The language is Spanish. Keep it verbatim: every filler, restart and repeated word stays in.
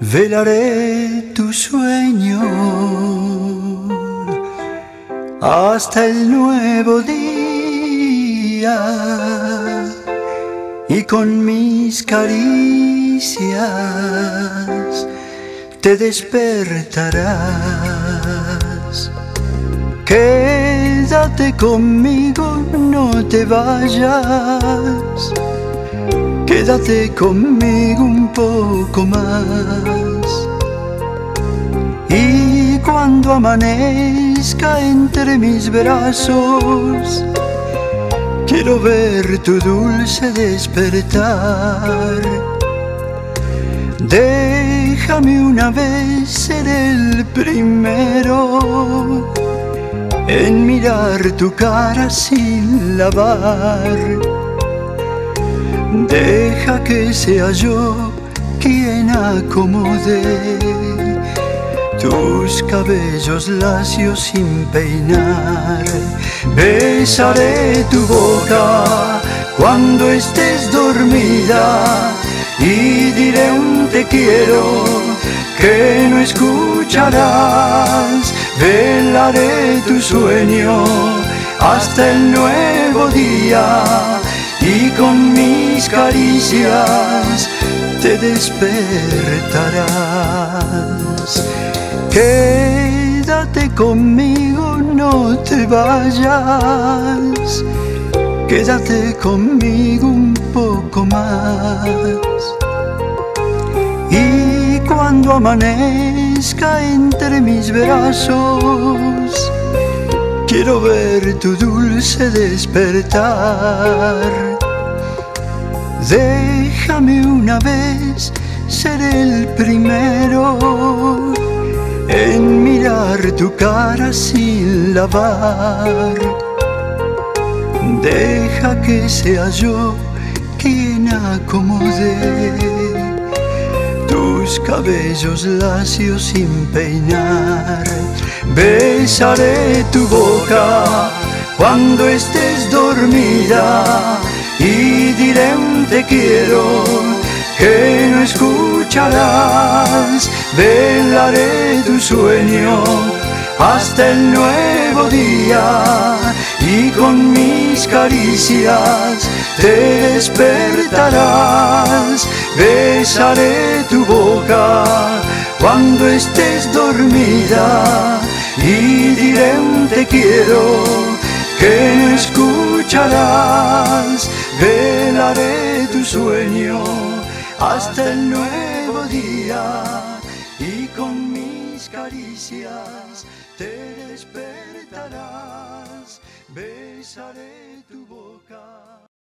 velaré tu sueño hasta el nuevo día y con mis caricias te despertarás. Quédate conmigo, no te vayas. Quédate conmigo un poco más. Y cuando amanezca entre mis brazos, quiero ver tu dulce despertar. Déjame una vez ser el primero en mirar tu cara sin lavar. Deja que sea yo quien acomode tus cabellos lacios sin peinar. Besaré tu boca cuando estés dormida y diré un te quiero que no escucharás. Velaré tu sueño hasta el nuevo día y con mis caricias te despertarás. Quédate conmigo, no te vayas. Quédate conmigo un poco más. Y cuando amanezca entre mis brazos, quiero ver tu dulce despertar. Déjame una vez ser el primero en mirar tu cara sin lavar. Deja que sea yo quien acomode tus cabellos lacios sin peinar. Besaré tu boca cuando estés dormida y diré un te quiero que no escucharás. Velaré tu sueño hasta el nuevo día y con mis caricias te despertarás. Besaré tu boca cuando estés dormida y diré un te quiero que no escucharás. Velaré tu sueño hasta el nuevo día y con mis caricias te despertarás. Besaré tu